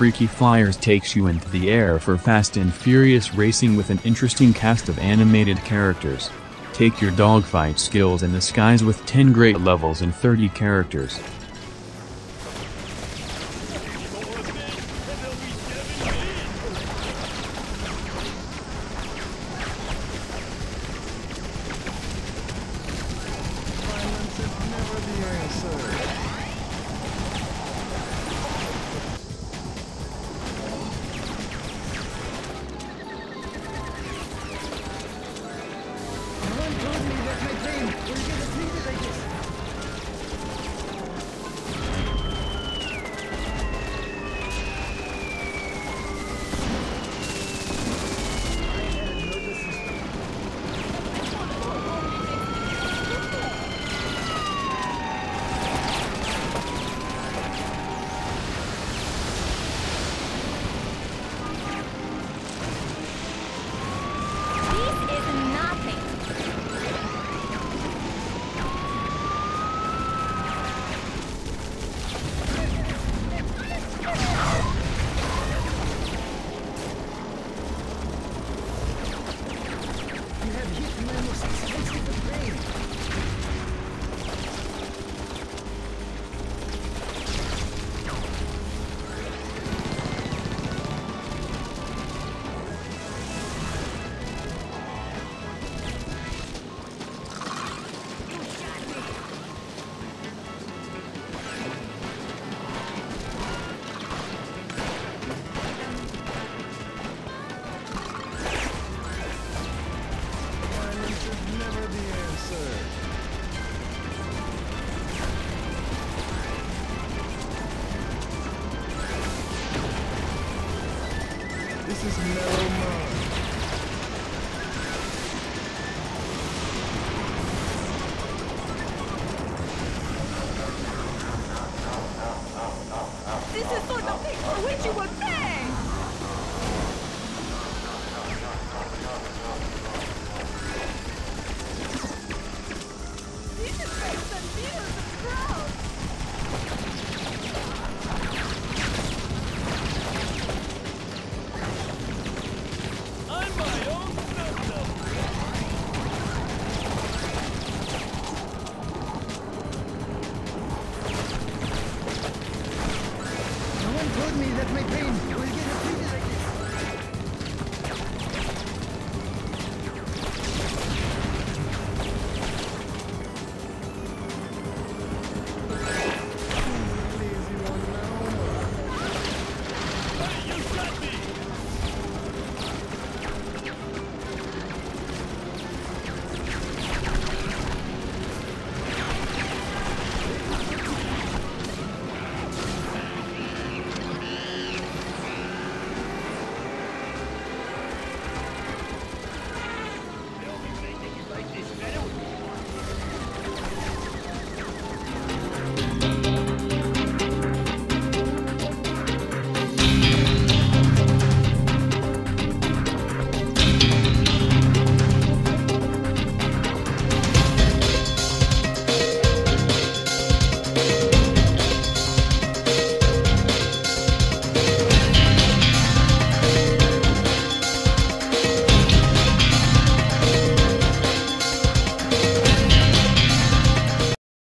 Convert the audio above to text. Freaky Flyers takes you into the air for fast and furious racing with an interesting cast of animated characters. Take your dogfight skills in the skies with 10 great levels and 30 characters. This is no more. That my pain